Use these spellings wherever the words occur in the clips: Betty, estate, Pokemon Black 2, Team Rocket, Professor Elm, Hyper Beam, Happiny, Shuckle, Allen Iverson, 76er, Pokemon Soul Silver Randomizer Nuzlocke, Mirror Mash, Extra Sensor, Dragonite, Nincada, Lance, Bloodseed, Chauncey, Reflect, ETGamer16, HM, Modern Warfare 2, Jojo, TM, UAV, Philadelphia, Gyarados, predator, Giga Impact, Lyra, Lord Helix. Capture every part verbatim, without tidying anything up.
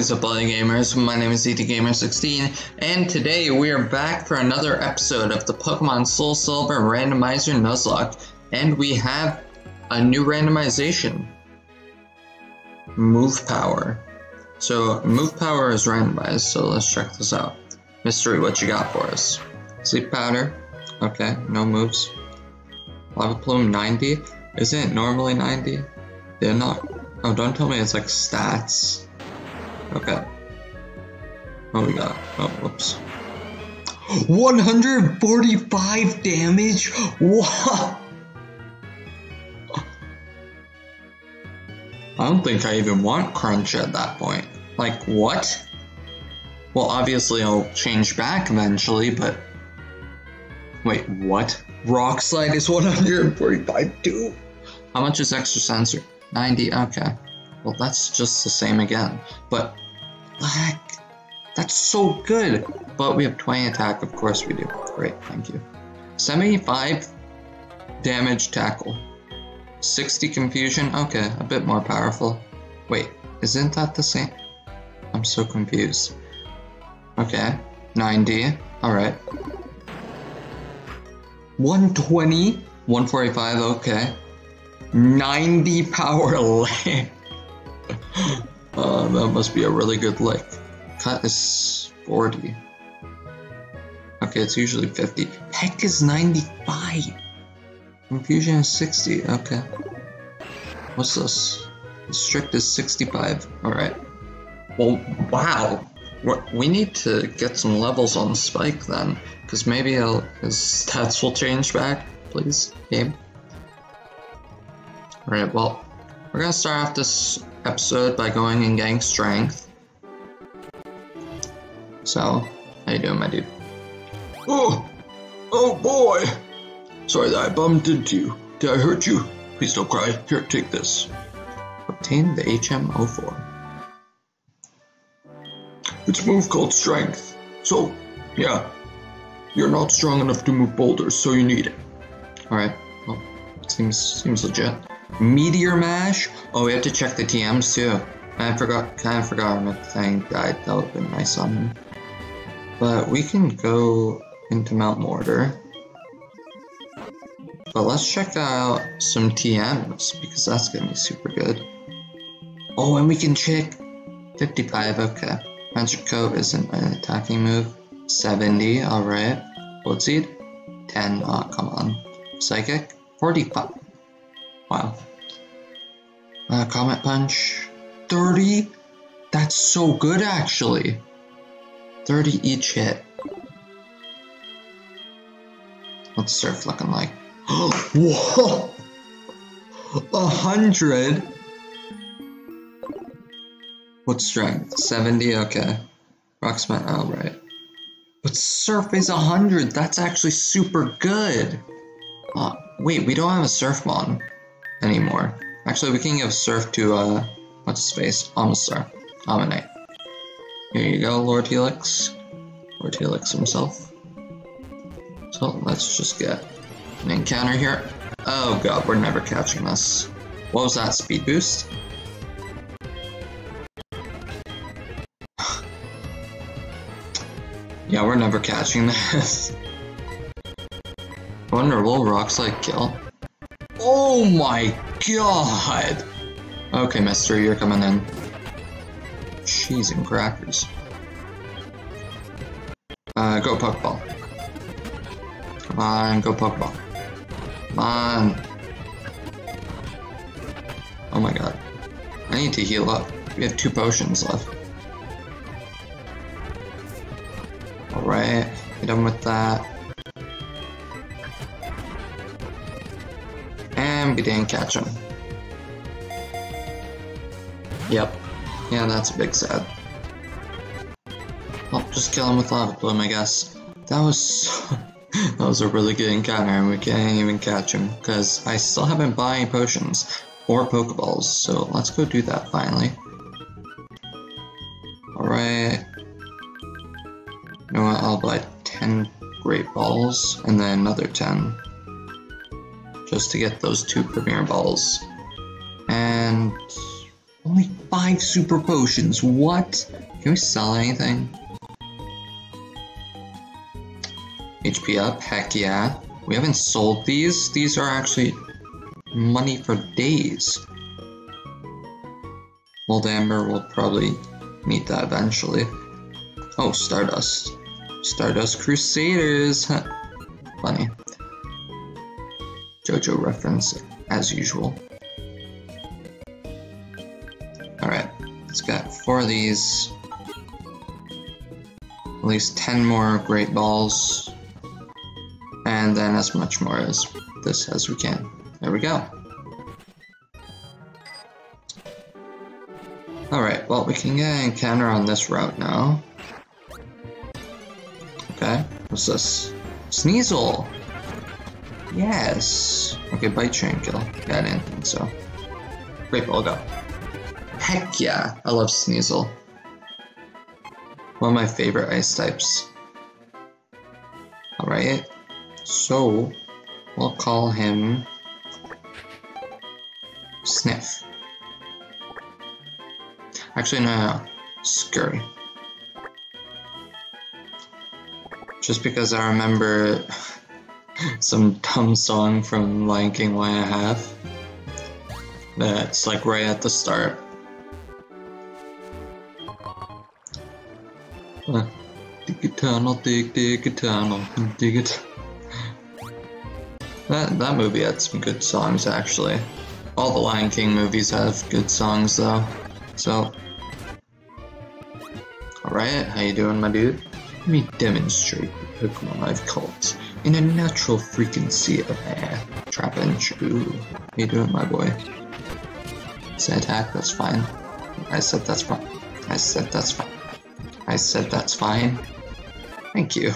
is up, bloody gamers? My name is E T Gamer sixteen, and today we are back for another episode of the Pokemon Soul Silver Randomizer Nuzlocke, and we have a new randomization. Move power. So, move power is randomized, so let's check this out. Mystery, what you got for us? Sleep powder. Okay, no moves. Lava Plume, ninety. Isn't it normally ninety? They're not. Oh, don't tell me it's like stats. Okay. Oh, we got. Oh, whoops. one hundred forty-five damage? What? I don't think I even want Crunch at that point. Like, what? Well, obviously I'll change back eventually, but... Wait, what? Rock Slide is one hundred forty-five too? How much is Extra Sensor? ninety, okay. Well, that's just the same again. But, heck, that's so good! But we have twenty attack, of course we do. Great, thank you. seventy-five damage tackle. sixty confusion, okay, a bit more powerful. Wait, isn't that the same? I'm so confused. Okay, ninety, alright. one twenty, one forty-five, okay. ninety power lick. uh, that must be a really good lick. Cut is forty. Okay, it's usually fifty. Peck is ninety-five. Confusion is sixty. Okay. What's this? Strict is sixty-five. Alright. Well, wow. We're, we need to get some levels on Spike then. Because maybe I'll, his stats will change back. Please, game. Alright, well, we're gonna start off this episode by going and getting strength. So, how you doing, my dude? Oh! Oh boy! Sorry that I bumped into you. Did I hurt you? Please don't cry. Here, take this. Obtain the H M oh four. It's a move called Strength. So, yeah. You're not strong enough to move boulders, so you need it. Alright, well, seems, seems legit. Meteor Mash? Oh, we have to check the T Ms too. I forgot, kinda forgot when the thing died. That would've been nice on him. But we can go into Mount Mortar. But let's check out some T Ms, because that's gonna be super good. Oh, and we can check fifty-five, okay. Magic Coat isn't an attacking move. seventy, alright. Bloodseed? ten, oh, come on. Psychic? forty-five. Wow. Uh, Comet Punch? thirty? That's so good, actually. thirty each hit. What's Surf looking like? Whoa! A hundred? What's Strength? seventy? Okay. Rocksman, alright. But Surf is a hundred! That's actually super good! Uh, wait, we don't have a Surfmon anymore. Actually, we can give Surf to, uh, what's his face? Amoswine. Ammonite. Here you go, Lord Helix. Lord Helix himself. So, let's just get an encounter here. Oh god, we're never catching this. What was that, speed boost? Yeah, we're never catching this. I wonder, will Rock Slide kill? Oh my god! Okay, mister, you're coming in. Cheese and crackers. Uh, go Pokeball. Come on, go Pokeball. Come on. Oh my god. I need to heal up. We have two potions left. Alright, we're done with that. And we didn't catch him. Yep. Yeah, that's a big sad. I'll just kill him with Lava Plume, I guess. That was so that was a really good encounter, and we can't even catch him, because I still haven't bought any potions or Pokeballs, so let's go do that finally. Alright. You know what, I'll buy ten Great Balls, and then another ten. Just to get those two Premier Balls. And... only five super potions. What? Can we sell anything? H P up, heck yeah. We haven't sold these. These are actually money for days. Mold Amber will probably need that eventually. Oh, Stardust. Stardust Crusaders. Huh. Funny. Jojo reference, as usual. Alright, let's get four of these. At least ten more Great Balls. And then as much more as this as we can. There we go. Alright, well, we can get an encounter on this route now. Okay, what's this? Sneasel! Yes! Okay, Bite Train kill. Yeah, I didn't think so. Great Ball, go. Heck yeah! I love Sneasel. One of my favorite ice types. Alright, so we'll call him Sniff. Actually, no, no, no. Scurry. Just because I remember some dumb song from Lion King one and a half. That's like right at the start. Uh, dig a tunnel, dig, dig a tunnel, dig it. That, that movie had some good songs, actually. All the Lion King movies have good songs, though. So, alright, how you doing, my dude? Let me demonstrate the Pokemon I've caught in a natural frequency of air, trap and chew. How you doing, my boy? Say attack, that's fine. I said that's fine. I said that's fine. I said that's fine. Thank you.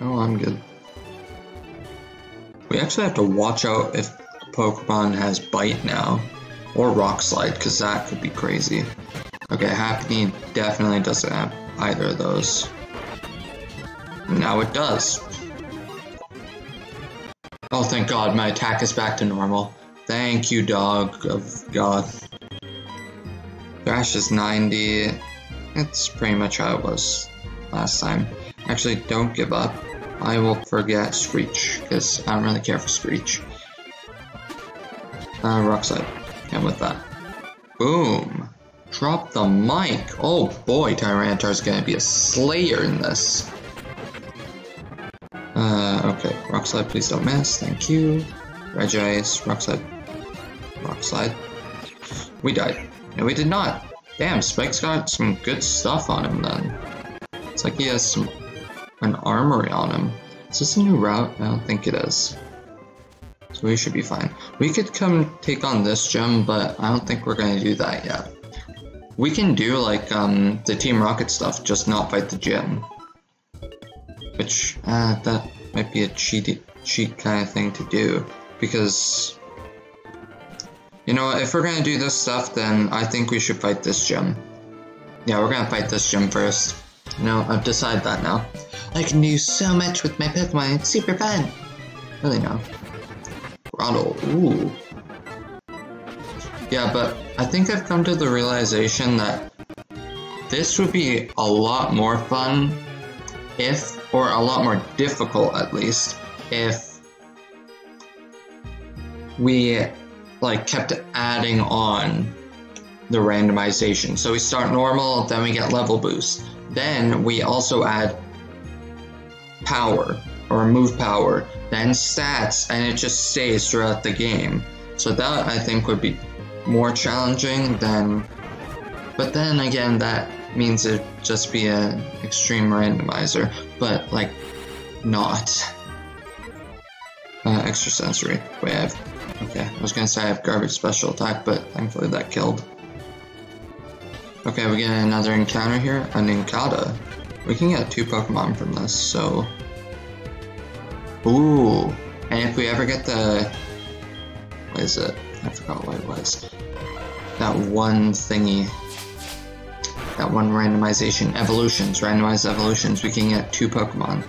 Oh, I'm good. We actually have to watch out if Pokemon has Bite now. Or Rock Slide, because that could be crazy. Okay, Happiny definitely doesn't have either of those. Now it does. Oh, thank God, my attack is back to normal. Thank you, dog of God. Thrash is ninety. It's pretty much how it was last time. Actually, don't give up. I will forget Screech, because I don't really care for Screech. Uh, Rock Slide. And with that. Boom! Drop the mic! Oh boy, Tyranitar's gonna be a slayer in this. Uh, okay. Rock Slide, please don't miss. Thank you. Regice, Rock Slide. Rock Slide. We died. No, we did not! Damn, Spike's got some good stuff on him then. It's like he has some, an armory on him. Is this a new route? I don't think it is. So we should be fine. We could come take on this gym, but I don't think we're going to do that yet. We can do like um, the Team Rocket stuff, just not fight the gym. Which, uh, that might be a cheat, cheat kind of thing to do. Because, you know, if we're going to do this stuff, then I think we should fight this gym. Yeah, we're going to fight this gym first. You know, I've decided that now. I can do so much with my Pokemon, it's super fun! Really, no. Ooh. Yeah, but I think I've come to the realization that this would be a lot more fun if, or a lot more difficult at least, if we like kept adding on the randomization. So we start normal, then we get level boost. Then we also add power or move power, then stats, and it just stays throughout the game. So that I think would be more challenging than, but then again that means it'd just be an extreme randomizer, but like not. Uh, extra sensory. Wait, I have, okay, I was gonna say I have garbage special attack, but thankfully that killed. Okay, we get another encounter here, an Nincada. We can get two Pokemon from this, so. Ooh, and if we ever get the, what is it? I forgot what it was. That one thingy, that one randomization, evolutions, randomized evolutions, we can get two Pokemon.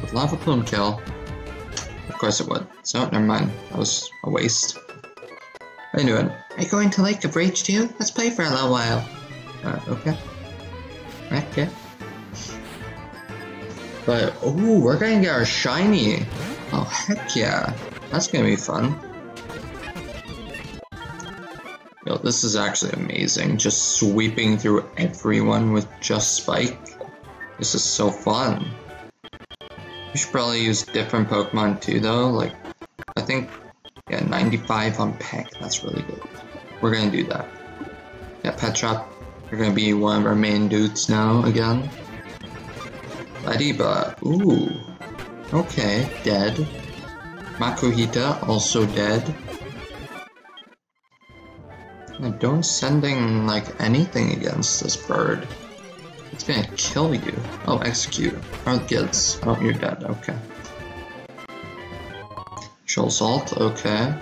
With Lava Plume kill, of course it would. So, never mind, that was a waste. Anyone, are you going to Lake of Rage too? Let's play for a little while. Uh, okay. Okay. But, ooh, we're gonna get our shiny! Oh, heck yeah. That's gonna be fun. Yo, this is actually amazing. Just sweeping through everyone with just Spike. This is so fun. We should probably use different Pokemon too, though. Like, I think, yeah, ninety-five on Peck. That's really good. We're gonna do that. Yeah, Pet Shop. You're gonna be one of our main dudes now again. Adiba. Ooh. Okay. Dead. Makuhita also dead. I don't sending like anything against this bird. It's gonna kill you. Oh, execute. Oh, kids. Oh, you're dead. Okay. Shoal Salt. Okay.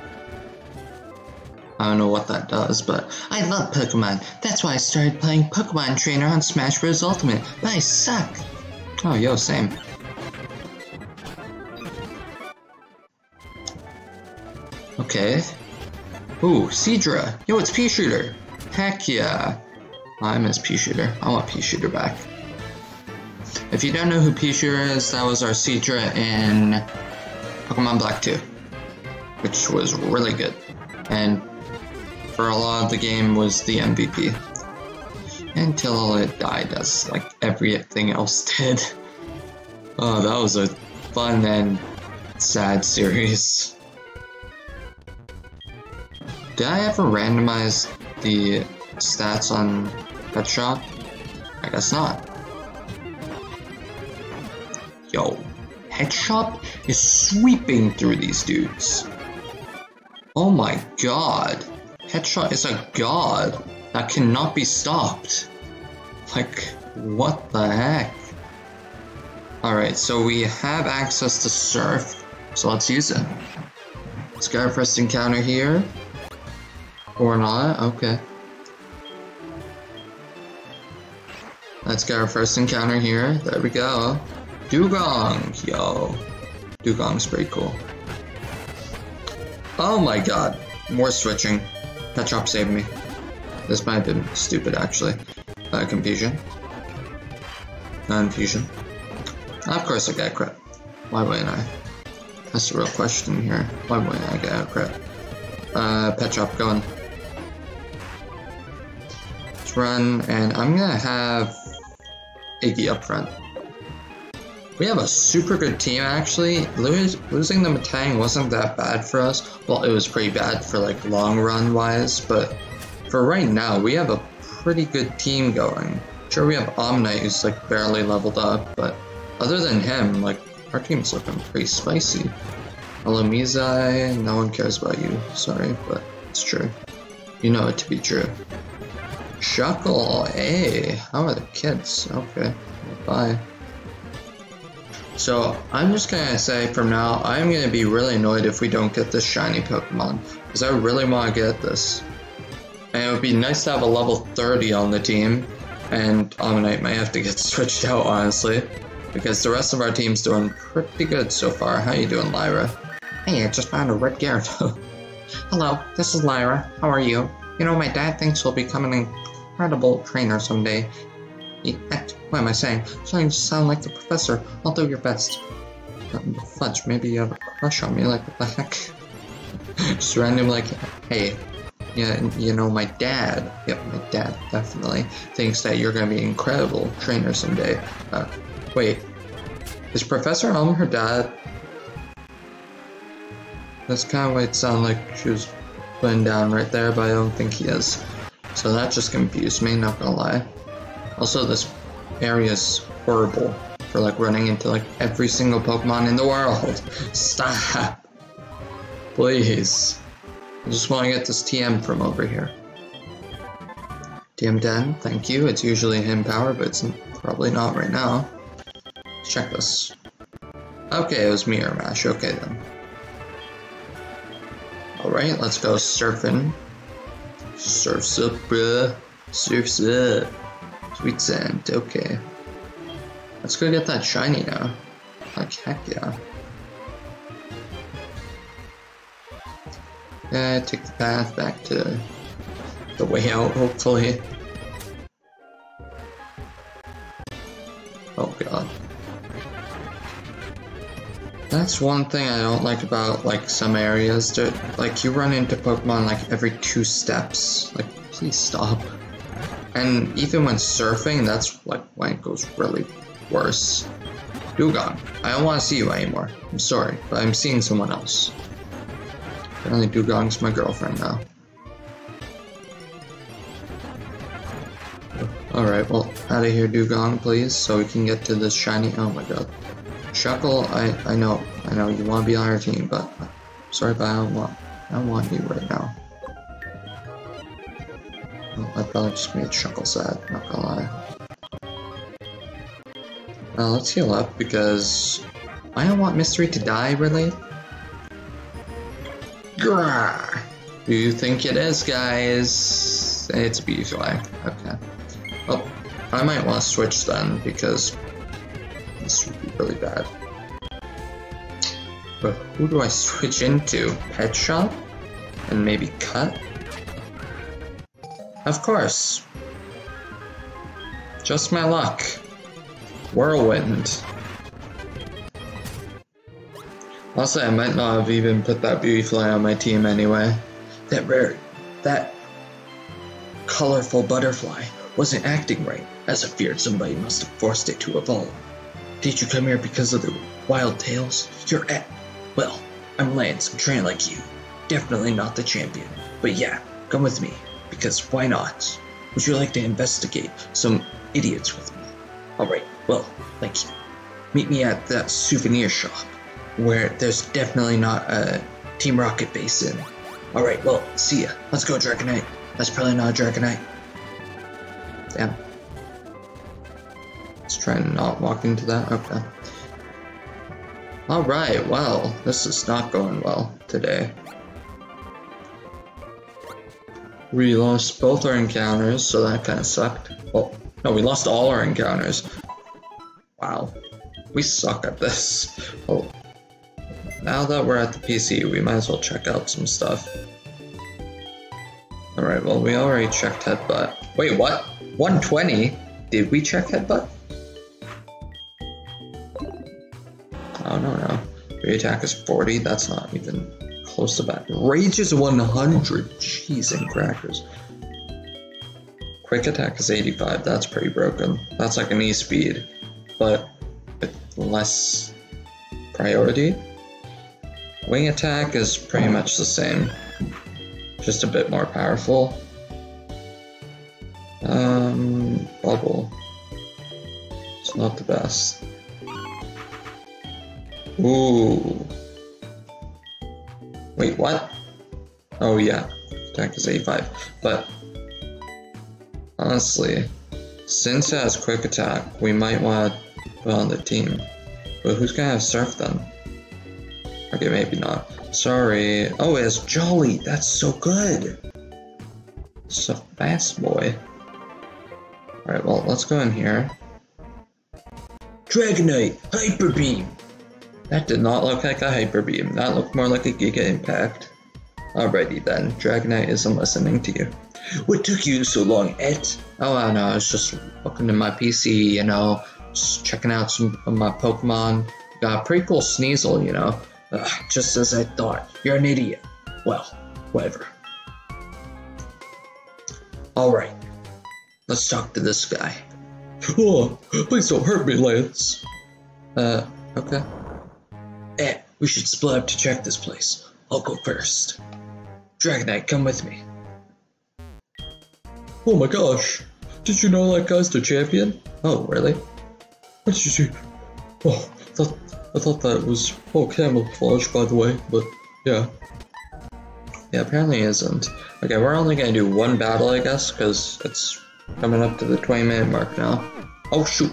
I don't know what that does, but I love Pokemon. That's why I started playing Pokemon Trainer on Smash Bros. Ultimate. But I suck. Oh, yo, same. Okay. Ooh, Seedra! Yo, it's Peashooter! Heck yeah! I miss Peashooter. I want Peashooter back. If you don't know who Peashooter is, that was our Seedra in Pokemon Black two, which was really good. And for a lot of the game was the M V P. Until it died, as like everything else did. Oh, that was a fun and sad series. Did I ever randomize the stats on Pet Shop? I guess not. Yo, Pet Shop is sweeping through these dudes. Oh my god. Pet Shop is a god that cannot be stopped. Like, what the heck? Alright, so we have access to Surf, so let's use it. Let's get our first encounter here. Or not, okay. Let's get our first encounter here. There we go. Dugong, yo. Dugong's pretty cool. Oh my god. More switching. Pet Shop saved me. This might have been stupid, actually. Uh, confusion. Non-fusion. Of course I got a crit. Why wouldn't I? That's the real question here. Why wouldn't I get a crit? Uh, Pet Shop, going. Run, and I'm gonna have Iggy up front. We have a super good team actually. Lose, losing the Metang wasn't that bad for us. Well, it was pretty bad for like long run wise, but for right now we have a pretty good team going. Sure, we have Omnite who's like barely leveled up, but other than him, like our team's looking pretty spicy. Alomizai, no one cares about you, sorry, but it's true. You know it to be true. Shuckle, hey, how are the kids? Okay, bye. So, I'm just gonna say from now, I'm gonna be really annoyed if we don't get this shiny Pokemon, because I really want to get this. And it would be nice to have a level thirty on the team, and Omnite might have to get switched out, honestly, because the rest of our team's doing pretty good so far. How you doing, Lyra? Hey, I just found a red Gyarados. Hello, this is Lyra. How are you? You know, my dad thinks he'll become an incredible trainer someday. He, what am I saying? I'm trying to sound like the professor. I'll do your best. Fudge, maybe you have a crush on me, like what the heck? Just random, like, hey, yeah, you know, my dad, yep, my dad definitely thinks that you're gonna be an incredible trainer someday. Uh, wait, is Professor Elm her dad? That's kind of what it sounded like she was putting down right there, but I don't think he is. So that just confused me, not gonna lie. Also, this area is horrible for like running into like every single Pokemon in the world. Stop! Please. I just want to get this T M from over here. T M ten, thank you. It's usually him power, but it's probably not right now. Let's check this. Okay, it was Mirror Mash. Okay then. Alright, let's go surfing. Surf's up, bruh. Surf's up. Sweet scent, okay. Let's go get that shiny now. Like, heck yeah. Uh, take the path back to the way out, hopefully. Oh god. That's one thing I don't like about, like, some areas. That, like, you run into Pokemon, like, every two steps. Like, please stop. And even when surfing, that's, like, when it goes really worse. Dugong, I don't want to see you anymore. I'm sorry, but I'm seeing someone else. Apparently Dugong's my girlfriend now. Alright, well, out of here, Dugong, please, so we can get to this shiny. Oh my god. Shuckle, I, I know, I know you want to be on our team, but sorry, but I don't want, I don't want you right now. Well, that probably just made Shuckle sad, not gonna lie. Now let's heal up, because I don't want Mystery to die, really. Grrr! Do you think it is, guys? It's B U I. Okay. Well, I might want to switch then, because this would be really bad. But who do I switch into? Pet Shop? And maybe Cut? Of course! Just my luck. Whirlwind. Honestly, I might not have even put that Beautyfly on my team anyway. That rare, that colorful butterfly wasn't acting right, as I feared somebody must have forced it to evolve. Did you come here because of the wild tales? You're at. Well, I'm Lance, I'm trained like you. Definitely not the champion. But yeah, come with me, because why not? Would you like to investigate some idiots with me? Alright, well, thank you. Meet me at that souvenir shop, where there's definitely not a Team Rocket base in. Alright, well, see ya. Let's go, Dragonite. That's probably not a Dragonite. Damn. Let's try and not walk into that. Okay. Alright, well, this is not going well today. We lost both our encounters, so that kind of sucked. Well, no, we lost all our encounters. Wow. We suck at this. Well, now that we're at the P C, we might as well check out some stuff. Alright, well, we already checked Headbutt. Wait, what? one twenty? Did we check Headbutt? Oh, no, no. Re-attack is forty. That's not even close to that. Rage is one hundred. Jeez and crackers. Quick attack is eighty-five, that's pretty broken. That's like an E-speed, but with less priority. Wing attack is pretty much the same, just a bit more powerful. Um, bubble. It's not the best. Ooh. Wait, what? Oh yeah, attack is eighty-five, but honestly, since it has quick attack, we might want to put on the team. But who's gonna have surf then? Okay, maybe not. Sorry. Oh, it has Jolly. That's so good. So fast, boy. Alright, well, let's go in here. Dragonite! Hyper Beam! That did not look like a Hyper Beam. That looked more like a Giga Impact. Alrighty then, Dragonite isn't listening to you. What took you so long, Ed? Oh, I don't know, I was just looking at my P C, you know, just checking out some of my Pokemon. Got a pretty cool Sneasel, you know. Ugh, just as I thought, you're an idiot. Well, whatever. Alright, let's talk to this guy. Oh, please don't hurt me, Lance. Uh, okay. Ed, we should split up to check this place. I'll go first. Dragonite, come with me. Oh my gosh! Did you know that guy's the champion? Oh, really? What did you... Oh, I thought, I thought that was... Oh, camouflage, by the way, but... Yeah. Yeah, apparently it isn't. Okay, we're only gonna do one battle, I guess, because it's coming up to the twenty minute mark now. Oh, shoot!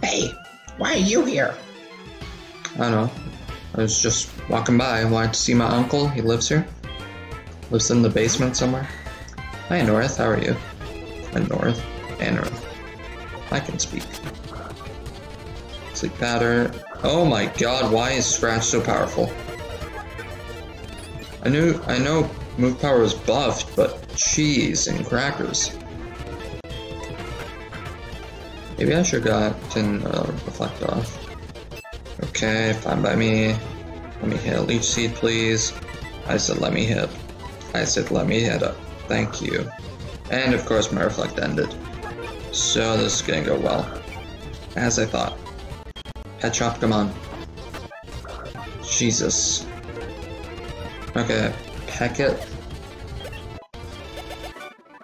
Hey! Why are you here? I don't know. I was just walking by. I wanted to see my uncle. He lives here. Lives in the basement somewhere. Hi, North. How are you? Hi, North. And North. I can speak. Sleep powder. Oh my god, why is Scratch so powerful? I knew I know move power is buffed, but cheese and crackers. Maybe I should have gotten uh, Reflect off. Okay, fine by me. Let me hit a Leech Seed, please. I said let me hit. I said let me hit up. Thank you. And of course my Reflect ended. So this is gonna go well. As I thought. Pet Shop, come on. Jesus. Okay, peck it.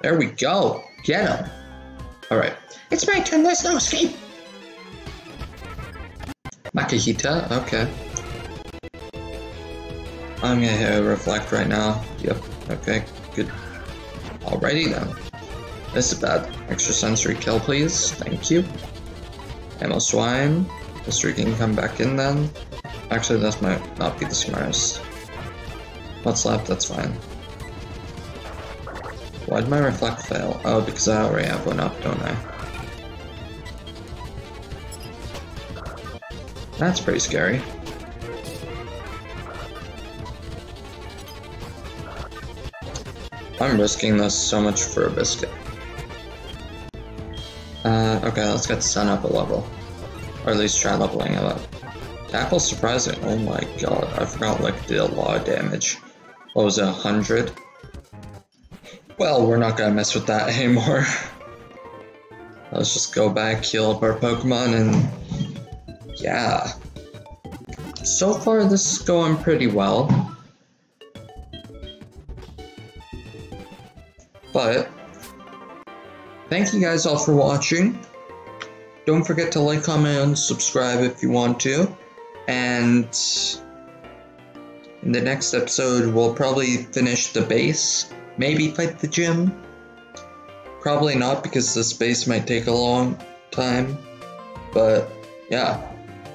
There we go! Get him! Alright. It's my turn, there's no escape! Makihita? Okay. I'm gonna hit Reflect right now. Yep. Okay, good. Alrighty then. This is bad. Extra sensory kill, please. Thank you. Amoswine. This tree can come back in then. Actually, that might not be the smartest. What's left? That's fine. Why'd my Reflect fail? Oh, because I already have one up, don't I? That's pretty scary. I'm risking this so much for a biscuit. Uh, okay, let's get Sun up a level. Or at least try leveling it up. Tackle's surprising. Oh my god, I forgot like did a lot of damage. What was it, one hundred? Well, we're not gonna mess with that anymore. Let's just go back, heal up our Pokemon, and... yeah. So far, this is going pretty well. But, thank you guys all for watching. Don't forget to like, comment, and subscribe if you want to. And in the next episode, we'll probably finish the base. Maybe fight the gym. Probably not, because this base might take a long time. But, yeah.